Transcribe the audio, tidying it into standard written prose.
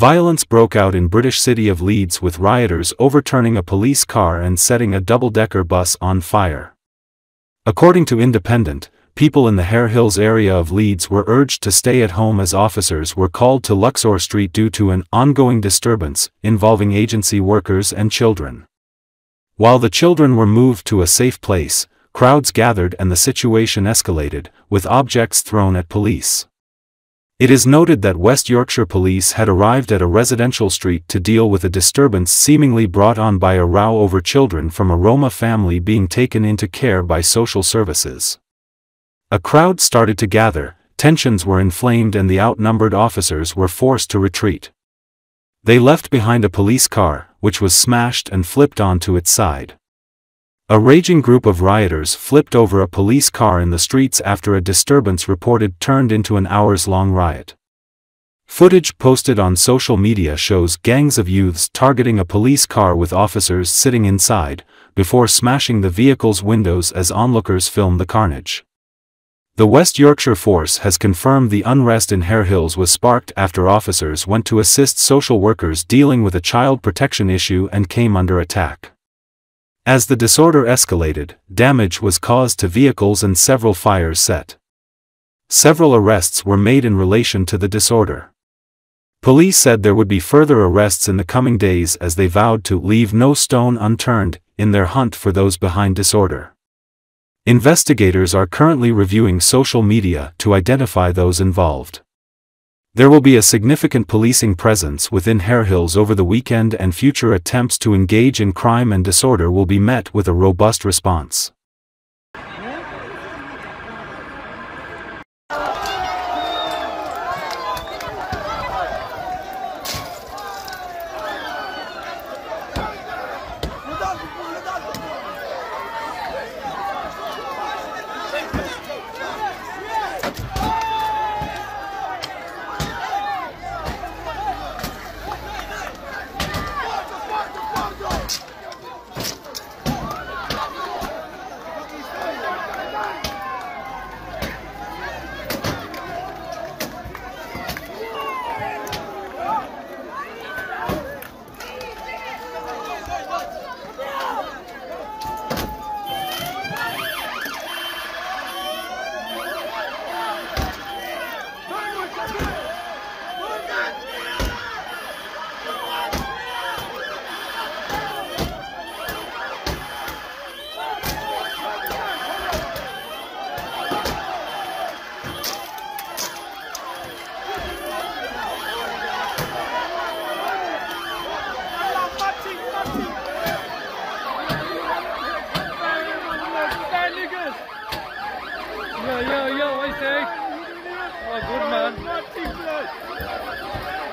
Violence broke out in British city of Leeds with rioters overturning a police car and setting a double-decker bus on fire. According to Independent, people in the Harehills area of Leeds were urged to stay at home as officers were called to Luxor Street due to an ongoing disturbance involving agency workers and children. While the children were moved to a safe place, crowds gathered and the situation escalated, with objects thrown at police. It is noted that West Yorkshire police had arrived at a residential street to deal with a disturbance seemingly brought on by a row over children from a Roma family being taken into care by social services. A crowd started to gather, tensions were inflamed and the outnumbered officers were forced to retreat. They left behind a police car, which was smashed and flipped onto its side. A raging group of rioters flipped over a police car in the streets after a disturbance reported turned into an hours-long riot. Footage posted on social media shows gangs of youths targeting a police car with officers sitting inside, before smashing the vehicle's windows as onlookers film the carnage. The West Yorkshire force has confirmed the unrest in Harehills was sparked after officers went to assist social workers dealing with a child protection issue and came under attack. As the disorder escalated, damage was caused to vehicles and several fires set. Several arrests were made in relation to the disorder. Police said there would be further arrests in the coming days as they vowed to leave no stone unturned in their hunt for those behind disorder. Investigators are currently reviewing social media to identify those involved. There will be a significant policing presence within Harehills over the weekend, and future attempts to engage in crime and disorder will be met with a robust response. Yo, yo, yo, I say. Oh, good man.